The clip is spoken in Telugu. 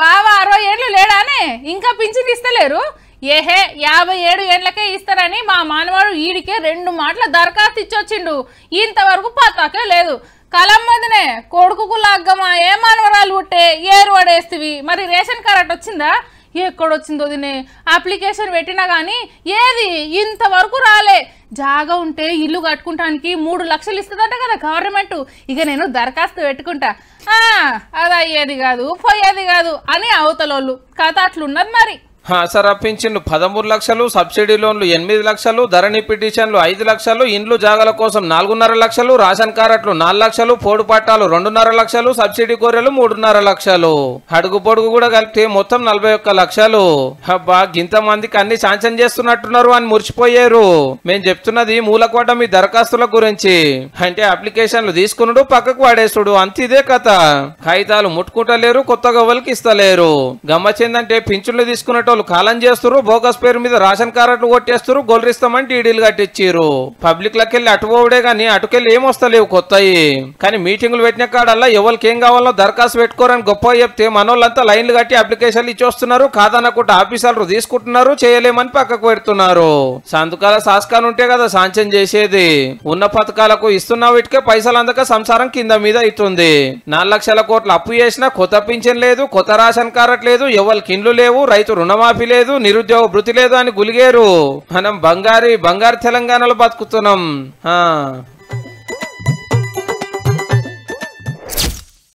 బావ 60 ఏళ్ళు లేడానే ఇంకా పింఛన్ ఇస్తలేరు ఏహే 57 ఏళ్ళకే ఇస్తారని మా మానవాడు ఈడికే రెండు మాటల దరఖాస్తు ఇచ్చొచ్చిండు ఇంతవరకు పతాకే లేదు కలమ్మదనే కొడుకుకు లాగమా ఏ మానవరాలు ఉట్టే ఏరు వడేస్తవి మరి రేషన్ కార్డ్ వచ్చిందా ఎక్కడొచ్చిందో దినే అప్లికేషన్ పెట్టినా గానీ ఏది ఇంతవరకు రాలే జాగా ఉంటే ఇల్లు కట్టుకుంటానికి 3 లక్షలు ఇస్తదంట కదా గవర్నమెంట్ ఇక నేను దరఖాస్తు పెట్టుకుంటా ఆ అదయ్యేది కాదు పోయేది కాదు అని అవతలోళ్ళు కథ అట్లున్నది మరి हाँ सर పింఛను 13 లక్షలు సబ్సిడీ లోన్లు 8 లక్షలు ధరణి పిటిషన్లు 5 లక్షలు ఇండ్లు జాగల కోసం 4.5 లక్షలు రేషన్ కార్డులు 4 లక్షలు పోడు పట్టాలు 2.5 లక్షలు సబ్సిడీ గొర్రెలు 3.5 లక్షలు అడుగు పొడుగు కూడా కలిపి మొత్తం 41 లక్షలు అబ్బా గింతమందికి అన్ని శాంక్షన్ చేస్తున్నట్టున్నారు అని మురిసిపోయారు నేను చెప్తున్నది మూలకోట మీ దరఖాస్తుల గురించి అంటే అప్లికేషన్లు తీసుకునుడు పక్కకు వాడేసుడు అంత ఇదే కథ ఖైతాలు ముట్టుకుంటలేరు కొత్తగా వాళ్ళకి ఇస్తలేరు గమ్మచేందంటే పింఛన్లు తీసుకున్నట్టు కాలం చేస్తారు బోగస్ పేరు మీద రేషన్ కార్డులు కొట్టేస్తారు గొల్రిస్తామని డీడీలు కట్టించారు పబ్లిక్ లకెళ్ళి అటువోడే గాని అటుకెళ్ళి ఏమొస్తలేవు కొత్తయి కానీ మీటింగులు పెట్టిన కాడల్లా ఎవరికి ఏం కావాలో దరఖాస్తు పెట్టుకోరని గొప్ప చెప్తే మనోళ్ళంతా లైన్లు కట్టి అప్లికేషన్లు ఇచ్చొస్తున్నారు కాదనకుండా ఆఫీసర్లు తీసుకుంటున్నారు చేయలేమని పక్కకు పెడుతున్నారు సంతకాల శాస్కాలు ఉంటే కదా శాంక్షన్ చేసేది ఉన్న పథకాలకు ఇస్తున్న వీటికే పైసలు అందక సంసారం కింద మీద అవుతుంది 4 లక్షల కోట్లు అప్పు చేసినా కొత్త పింఛన్ లేదు కొత్త రేషన్ కార్డు లేదు ఎవరికి ఇండ్లు లేవు రైతు రుణమా నిరుద్యోగ భృతి లేదు అని గులిగేరు మనం బంగారు తెలంగాణలో బతుకుతున్నాం।